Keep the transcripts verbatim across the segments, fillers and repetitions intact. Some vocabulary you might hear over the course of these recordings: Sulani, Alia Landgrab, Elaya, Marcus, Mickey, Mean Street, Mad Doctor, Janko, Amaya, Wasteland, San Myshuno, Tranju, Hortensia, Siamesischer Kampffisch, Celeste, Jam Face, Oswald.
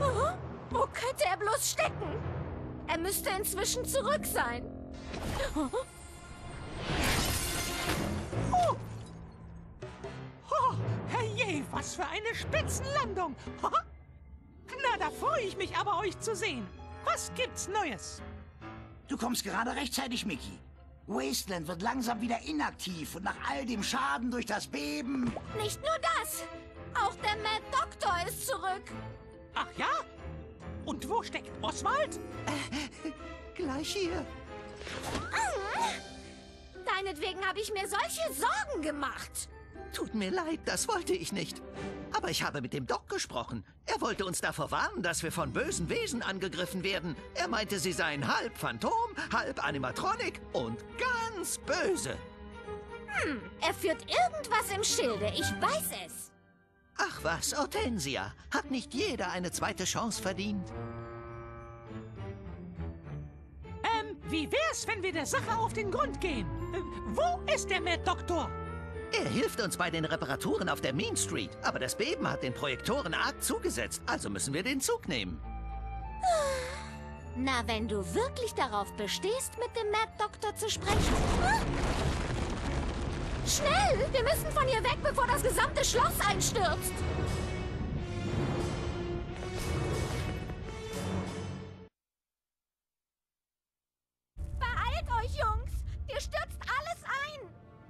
Oh, wo könnte er bloß stecken? Er müsste inzwischen zurück sein. Oh. Oh. Oh, herrje, was für eine Spitzenlandung. Oh. Na, da freue ich mich aber, euch zu sehen. Was gibt's Neues? Du kommst gerade rechtzeitig, Mickey. Wasteland wird langsam wieder inaktiv und nach all dem Schaden durch das Beben... Nicht nur das! Auch der Mad Doctor ist zurück! Ach ja? Und wo steckt Oswald? Äh, gleich hier. Deinetwegen habe ich mir solche Sorgen gemacht. Tut mir leid, das wollte ich nicht. Aber ich habe mit dem Doc gesprochen. Er wollte uns davor warnen, dass wir von bösen Wesen angegriffen werden. Er meinte, sie seien halb Phantom, halb Animatronic und ganz böse. Hm, er führt irgendwas im Schilde, ich weiß es. Ach was, Hortensia, hat nicht jeder eine zweite Chance verdient? Ähm, wie wär's, wenn wir der Sache auf den Grund gehen? Äh, wo ist der Mad Doctor? Er hilft uns bei den Reparaturen auf der Mean Street, aber das Beben hat den Projektoren arg zugesetzt, also müssen wir den Zug nehmen. Na, wenn du wirklich darauf bestehst, mit dem Mad Doctor zu sprechen. Ah! Schnell! Wir müssen von hier weg, bevor das gesamte Schloss einstürzt! Beeilt euch, Jungs! Ihr stürzt alles ein!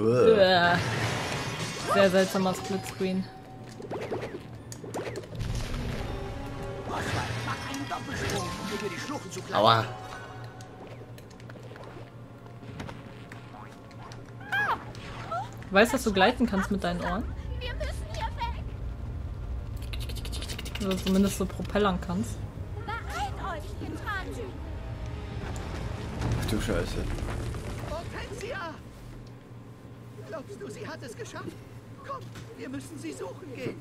Uah. Sehr seltsamer Splitscreen. Aua. Du weißt, dass du gleiten kannst mit deinen Ohren. Wir müssen hier weg. Oder zumindest so propellern kannst. Beeilt euch, ihr Tranju. Ach du Scheiße. Hortensia! Glaubst du, sie hat es geschafft? Komm, wir müssen sie suchen gehen.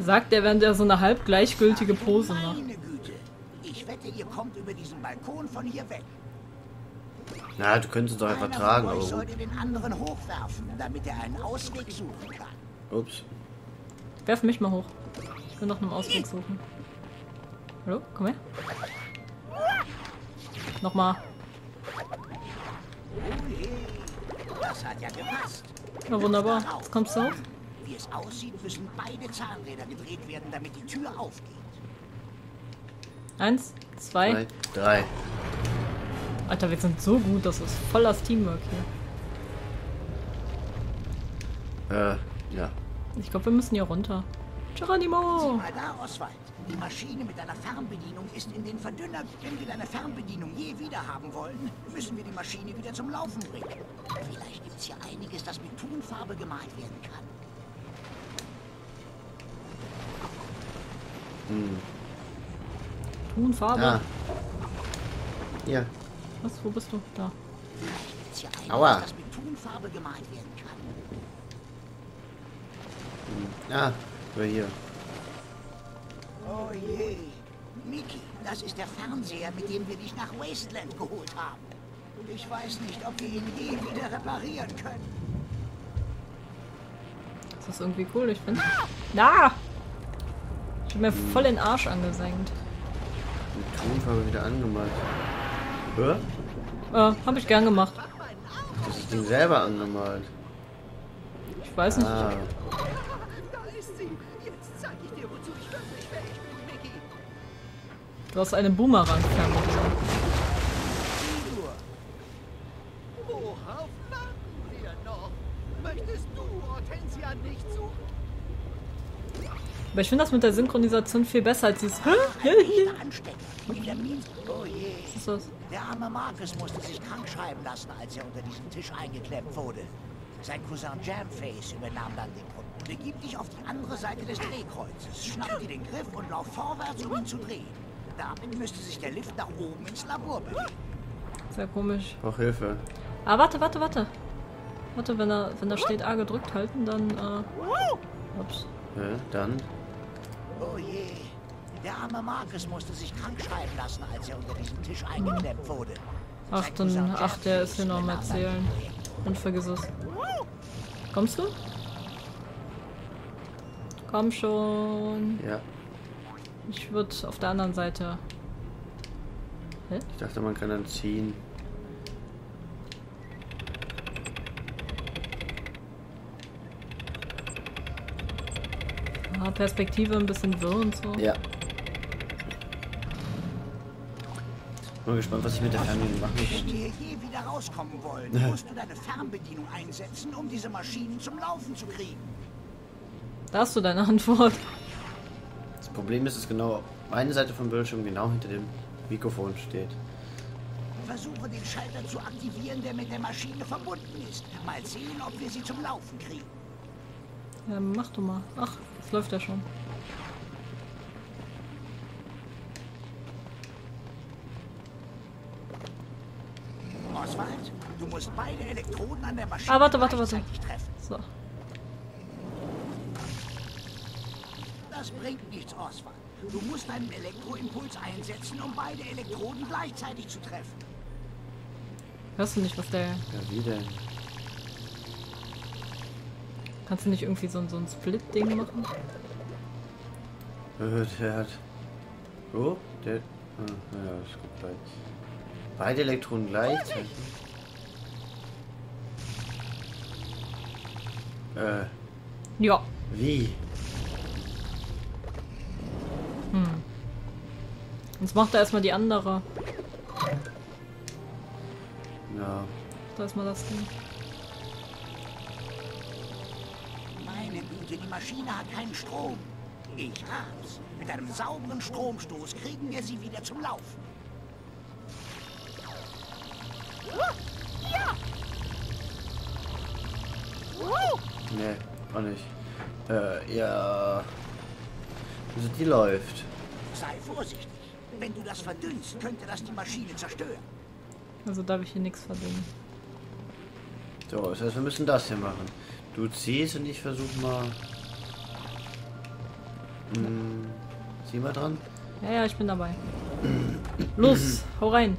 Sagt er, während er so eine halb gleichgültige Pose macht. Meine Güte. Ich wette, ihr kommt über diesen Balkon von hier weg. Na, du könntest es doch einfach tragen, aber. Ich sollte den anderen hochwerfen, damit er einen Ausweg suchen kann. Ups. Werf mich mal hoch. Ich will noch einen Ausweg suchen. Hallo? Komm her. Nochmal. Das hat ja gepasst. Na wunderbar. Jetzt kommst du hoch. Wie es aussieht, müssen beide Zahnräder gedreht werden, damit die Tür aufgeht. Eins, zwei, drei. Alter, wir sind so gut, das ist voll das Teamwork hier. Äh, ja. Ich glaube, wir müssen hier runter. Geronimo! Sieh mal da, Oswald. Die Maschine mit einer Fernbedienung ist in den Verdünner. Wenn wir deine Fernbedienung je wieder haben wollen, müssen wir die Maschine wieder zum Laufen bringen. Vielleicht gibt's hier einiges, das mit Thunfarbe gemalt werden kann. Hm. Thunfarbe? Ja. Ja. Was? Wo bist du? Da. Aua. Das mit Thunfarbe gemalt werden kann. Ah, war hier. Oh je. Mickey, das ist der Fernseher, mit dem wir dich nach Wasteland geholt haben. Ich weiß nicht, ob wir ihn je wieder reparieren können. Das ist irgendwie cool, ich finde. Na! Ich hab mir voll den Arsch angesenkt. Mit Thunfarbe wieder angemalt. Hä? Äh, hab ich gern gemacht. Das ist Ding selber angemalt. Ich weiß nicht. Ah. Du hast einen Boomerang vermutet. Worauf warten wir noch? Möchtest du Hortensia nicht suchen? Aber ich finde das mit der Synchronisation viel besser als dieses. Was ist das? Der arme Marcus musste sich krank schreiben lassen, als er unter diesem Tisch eingeklemmt wurde. Sein Cousin Jam Face übernahm dann den Grund. Begib dich auf die andere Seite des Drehkreuzes, schnapp dir den Griff und lauf vorwärts, um ihn zu drehen. Damit müsste sich der Lift nach oben ins Labor bewegen. Sehr komisch. Auch Hilfe. Ah, warte, warte, warte. Warte, wenn da, wenn da steht A gedrückt halten, dann, äh... Ups. Ja, dann. Oh je. Der arme Marcus musste sich krank schreiben lassen, als er unter diesem Tisch eingeklemmt wurde. Ach, dann, ach, der ist hier noch am Erzählen. Und vergiss es. Kommst du? Komm schon. Ja. Ich würde auf der anderen Seite. Hä? Ich dachte, man kann dann ziehen. Ah, Perspektive ein bisschen wirr und so. Ja. Ich bin gespannt, was ich mit der Fernbedienung mache. Wenn wir hier wieder rauskommen wollen, musst du deine Fernbedienung einsetzen, um diese Maschinen zum Laufen zu kriegen. Da hast du deine Antwort. Das Problem ist, dass genau eine Seite vom Bildschirm genau hinter dem Mikrofon steht. Versuche den Schalter zu aktivieren, der mit der Maschine verbunden ist. Mal sehen, ob wir sie zum Laufen kriegen. Ja, mach du mal. Ach, das läuft ja schon. Oswald, du musst beide Elektroden an der Maschine. Ah, warte, warte, warte. So. Das bringt nichts, Oswald. Du musst einen Elektroimpuls einsetzen, um beide Elektroden gleichzeitig zu treffen. Hörst du nicht, was der... Ja, wie denn? Kannst du nicht irgendwie so, so ein Split-Ding machen? Äh, der hat... Oh, der... Ja, das ist gut gleich. Beide Elektronen gleichzeitig? Äh... Ja. Wie? Hm. Jetzt macht er erstmal die andere. Ja. Da ist mal das Ding. Meine Güte, die Maschine hat keinen Strom. Ich hab's. Mit einem sauberen Stromstoß kriegen wir sie wieder zum Laufen. Ja! Nee, auch nicht. Äh, ja. Also die läuft. Sei vorsichtig. Wenn du das verdünnst, könnte das die Maschine zerstören. Also darf ich hier nichts verdünnen. So, das heißt, wir müssen das hier machen. Du ziehst und ich versuche mal... Hm, zieh mal dran. Ja, ja, ich bin dabei. Los, hau rein.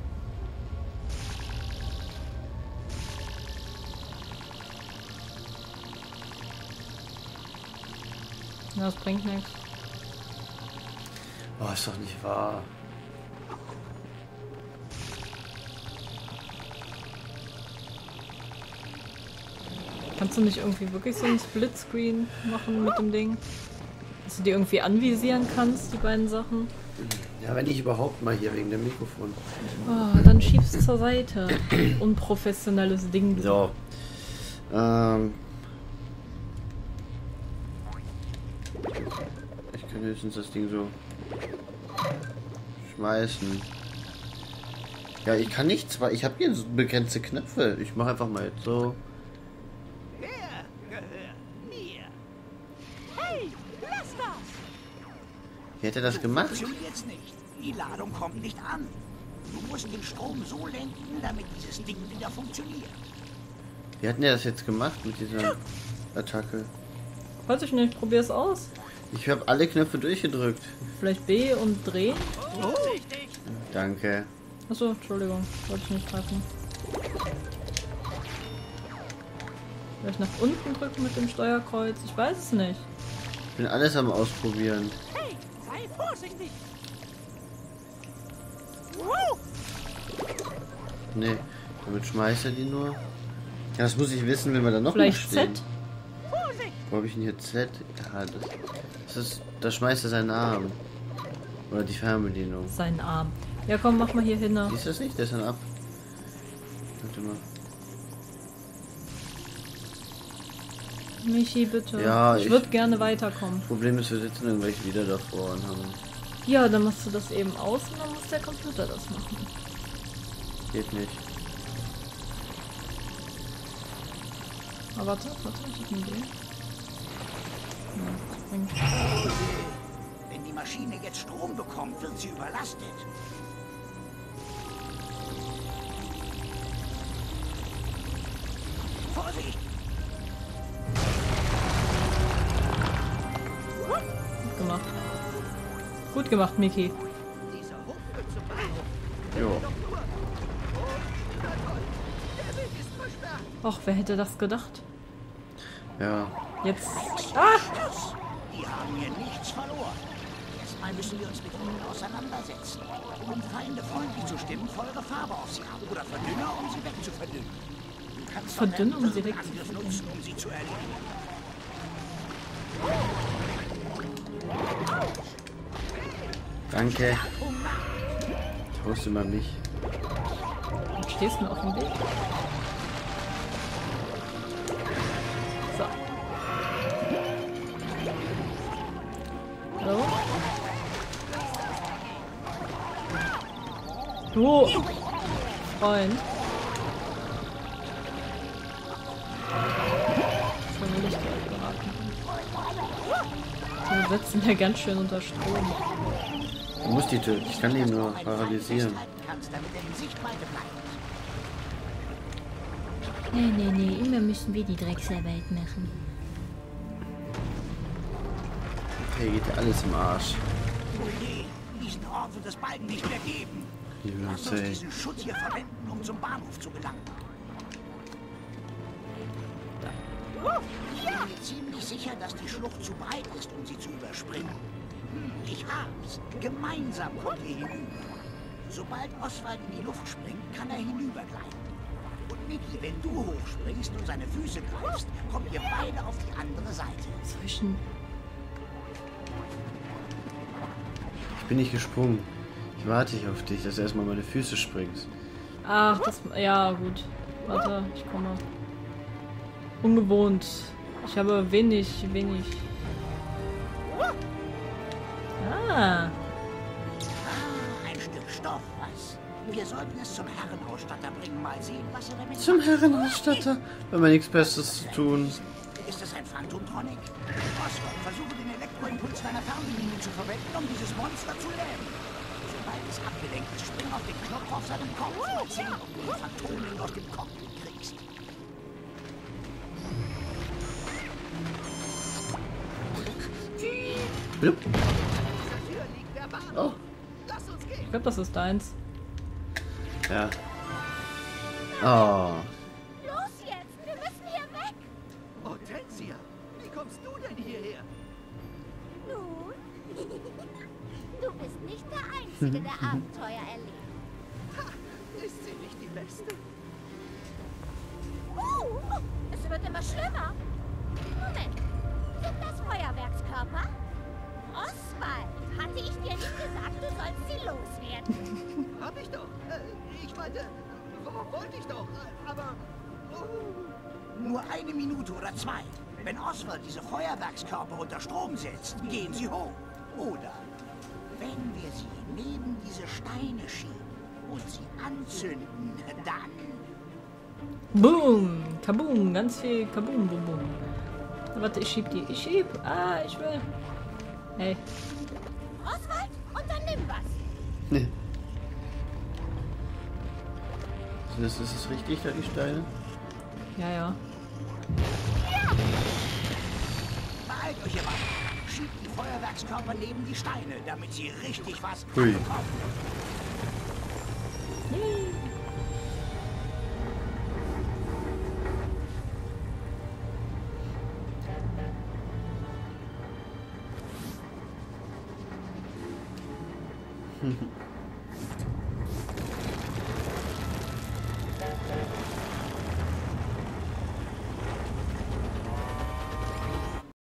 Na, das bringt nichts. Oh, ist doch nicht wahr. Kannst du nicht irgendwie wirklich so einen Splitscreen machen mit dem Ding? Dass du die irgendwie anvisieren kannst, die beiden Sachen? Ja, wenn ich überhaupt mal hier wegen dem Mikrofon. Oh, dann schiebst du zur Seite. Unprofessionelles Ding. Du. So. Ähm. Ich kann höchstens das Ding so... schmeißen. Ja, ich kann nichts, weil ich habe hier so begrenzte Knöpfe. Ich mache einfach mal jetzt so. Wie hätte das gemacht? Die Ladung kommt nicht an. Du musst den Strom so lenken, damit dieses Ding wieder funktioniert. Wie hatten wir das jetzt gemacht mit dieser Attacke? Weiß ich nicht, probier es aus. Ich habe alle Knöpfe durchgedrückt. Vielleicht B und drehen? Oh. Danke. Achso, Entschuldigung. Wollte ich nicht treffen. Vielleicht nach unten drücken mit dem Steuerkreuz? Ich weiß es nicht. Ich bin alles am Ausprobieren. Hey, sei vorsichtig! Nee, damit schmeißt er die nur. Ja, das muss ich wissen, wenn wir da noch mal stehen. Z? Wo habe ich denn hier Z? Ja, das, das ist, da schmeißt er seinen Arm. Oder die Fernbedienung. Seinen Arm. Ja komm, mach mal hier hin. Siehst du das nicht? Der ist dann ab. Warte mal. Michi, bitte. Ja, ich, ich würde gerne weiterkommen. Das Problem ist, wir sitzen irgendwelche wieder davor und haben... Ja, dann machst du das eben aus und dann muss der Computer das machen. Geht nicht. Aber warte, warte, ich hab eine Idee. Wenn die Maschine jetzt Strom bekommt, wird sie überlastet. Vorsicht! Gut gemacht. Gut gemacht, Mickey. Jo. Och, wer hätte das gedacht? Ja. Jetzt. Ah! Die haben hier nichts verloren. Erstmal müssen wir uns mit ihnen auseinandersetzen. Um Feinde freundlich zu stimmen, feuere Farbe auf sie ab oder Verdünner, um sie wegzuverdünnen. Du kannst Verdünner, um sie wegzuverdünnen. Nutzen, um sie zu erledigen. Danke. Traust du mal mich? Und stehst du auf dem Weg? So. Hallo? Du! Freund! Das wollen wir nicht gleich beraten. Wir setzen ja ganz schön unter Strom. Du musst die töten, ich kann die nur paralysieren. Nee, nee, nee, immer müssen wir die Drecksarbeit machen. Hier geht ja alles im Arsch. Diesen Ort wird es bald nicht mehr geben. Lass uns diesen Schutz hier verwenden, um zum Bahnhof zu gelangen. Ich bin mir ziemlich sicher, dass die Schlucht zu breit ist, um sie zu überspringen. Ich hab's. Gemeinsam kommen wir hinüber. Sobald Oswald in die Luft springt, kann er hinübergleiten. Und Mickey, wenn du hochspringst und seine Füße greifst, kommt ihr beide auf die andere Seite. Zwischen. Ich bin nicht gesprungen. Ich warte ich auf dich, dass du erstmal meine Füße springst. Ach, das. Ja, gut. Warte, ich komme. Ungewohnt. Ich habe wenig, wenig. Ah. Ein Stück Stoff, was? Wir sollten es zum Herrenausstatter bringen, mal sehen, was er damit macht. Zum Herrenausstatter? Wenn wir nichts Besseres zu tun. Ist das ein Phantomtronic? Oswald, versuche den Elektroimpuls deiner Fernbedienung zu verwenden, um dieses Monster zu lähmen. Sobald es abgelenkt ist, spring auf den Knopf auf seinem Kopf und zieh, ob du den Phantomring aus dem Kopf kriegst. Blub. Oh. Ich glaube, das ist deins. Ja. Oh. Los jetzt! Wir müssen hier weg! Hortensia, wie kommst du denn hierher? Nun? Du bist nicht der Einzige, der Abenteuer erlebt. Ha, ist sie nicht die Beste? Oh, es wird immer schlimmer. Moment, sind das Feuerwerkskörper? Oswald, hatte ich dir nicht gesagt, du sollst sie loswerden? Hab ich doch. Äh, ich meinte, wollte ich doch, aber... Oh. Nur eine Minute oder zwei. Wenn Oswald diese Feuerwerkskörper unter Strom setzt, gehen sie hoch. Oder wenn wir sie neben diese Steine schieben und sie anzünden, dann... Boom, kaboom, ganz viel kaboom, boom, boom. Warte, ich schieb die. Ich schieb. Ah, ich will... Hey. Oswald, unternimm was! Nee. Ist es richtig, da die Steine? Ja, ja. Ja! Beeilt euch ihr beiden! Schiebt die Feuerwerkskörper neben die Steine, damit sie richtig was bekommen. Hui. Mm-hmm.